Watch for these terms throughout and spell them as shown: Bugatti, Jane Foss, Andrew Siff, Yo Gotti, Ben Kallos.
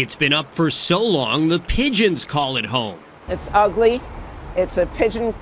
It's been up for so long, the pigeons call it home. It's ugly. It's a pigeon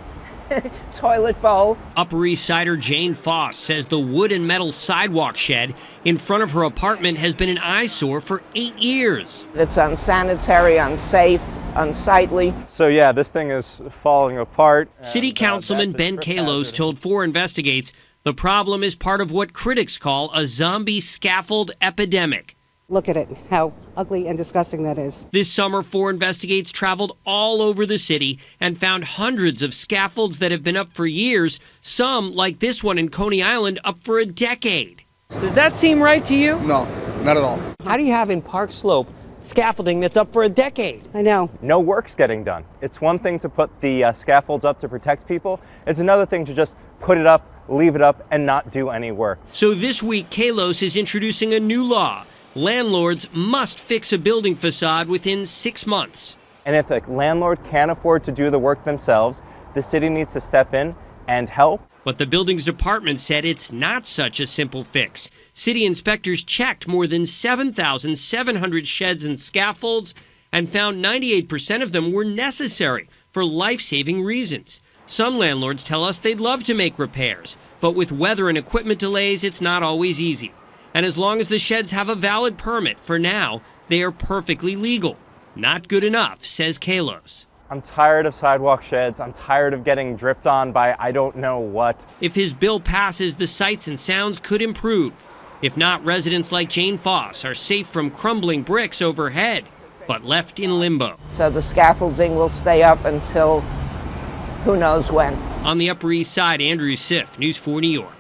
toilet bowl. Upper East Sider Jane Foss says the wood and metal sidewalk shed in front of her apartment has been an eyesore for 8 years. It's unsanitary, unsafe, unsightly. So yeah, this thing is falling apart. City Councilman Ben Kallos told 4 Investigates the problem is part of what critics call a zombie scaffold epidemic. Look at it, how ugly and disgusting that is. This summer, 4 Investigates traveled all over the city and found hundreds of scaffolds that have been up for years, some, like this one in Coney Island, up for a decade. Does that seem right to you? No, not at all. How do you have in Park Slope scaffolding that's up for a decade? I know. No work's getting done. It's one thing to put the scaffolds up to protect people. It's another thing to just put it up, leave it up, and not do any work. So this week, Kallos is introducing a new law. Landlords must fix a building facade within 6 months. And if a landlord can't afford to do the work themselves, the city needs to step in and help. But the buildings department said it's not such a simple fix. City inspectors checked more than 7,700 sheds and scaffolds and found 98% of them were necessary for life-saving reasons. Some landlords tell us they'd love to make repairs, but with weather and equipment delays, it's not always easy. And as long as the sheds have a valid permit, for now, they are perfectly legal. Not good enough, says Kallos. I'm tired of sidewalk sheds. I'm tired of getting dripped on by I don't know what. If his bill passes, the sights and sounds could improve. If not, residents like Jane Foss are safe from crumbling bricks overhead, but left in limbo. So the scaffolding will stay up until who knows when. On the Upper East Side, Andrew Siff, News 4 New York.